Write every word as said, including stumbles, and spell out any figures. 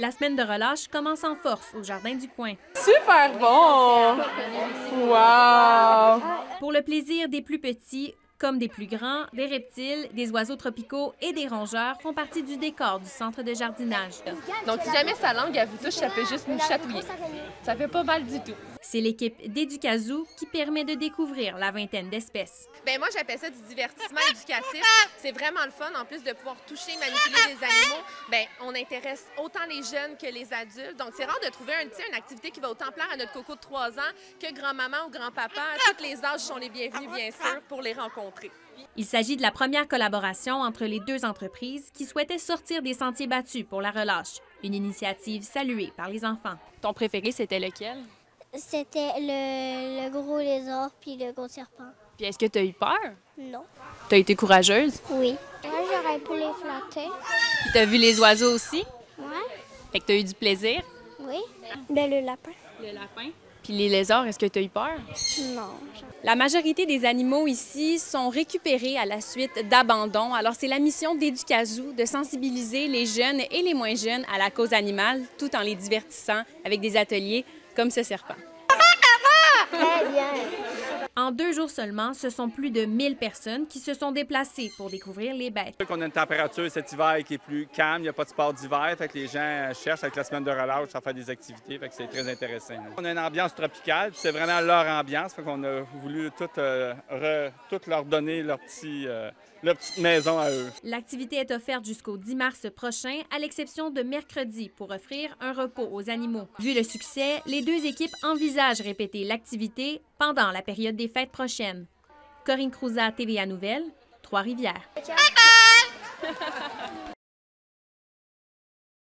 La semaine de relâche commence en force au jardin du coin. Super bon! Wow! Pour le plaisir des plus petits, comme des plus grands, des reptiles, des oiseaux tropicaux et des rongeurs font partie du décor du centre de jardinage. Donc, si jamais sa langue, elle vous touche, ça peut juste nous chatouiller. Ça fait pas mal du tout. C'est l'équipe d'Éducazoo qui permet de découvrir la vingtaine d'espèces. Bien, moi, j'appelle ça du divertissement éducatif. C'est vraiment le fun, en plus de pouvoir toucher, manipuler des animaux. Bien, on intéresse autant les jeunes que les adultes. Donc, c'est rare de trouver un, une activité qui va autant plaire à notre coco de trois ans que grand-maman ou grand-papa. Toutes les âges sont les bienvenus, bien sûr, pour les rencontrer. Il s'agit de la première collaboration entre les deux entreprises qui souhaitaient sortir des sentiers battus pour la relâche, une initiative saluée par les enfants. Ton préféré, c'était lequel? C'était le, le gros lézard puis le gros serpent. Puis est-ce que tu as eu peur? Non. Tu as été courageuse? Oui. Moi, j'aurais pu les flatter. Puis tu as vu les oiseaux aussi? Oui. Fait que tu as eu du plaisir? Oui. Ben, le lapin. Le lapin? Puis les lézards, est-ce que tu as eu peur? Non. La majorité des animaux ici sont récupérés à la suite d'abandon. Alors, c'est la mission d'Éducazoo de sensibiliser les jeunes et les moins jeunes à la cause animale, tout en les divertissant avec des ateliers comme ce serpent. En deux jours seulement, ce sont plus de mille personnes qui se sont déplacées pour découvrir les bêtes. On a une température cet hiver qui est plus calme, il n'y a pas de sport d'hiver, fait que les gens cherchent avec la semaine de relâche à faire des activités, fait que c'est très intéressant. On a une ambiance tropicale, c'est vraiment leur ambiance, fait qu'on a voulu tout, euh, re, tout leur donner leur, petit, euh, leur petite maison à eux. L'activité est offerte jusqu'au dix mars prochain, à l'exception de mercredi, pour offrir un repos aux animaux. Vu le succès, les deux équipes envisagent répéter l'activité pendant la période des fêtes prochaines. Corinne Cruzat, T V A Nouvelles, Trois-Rivières.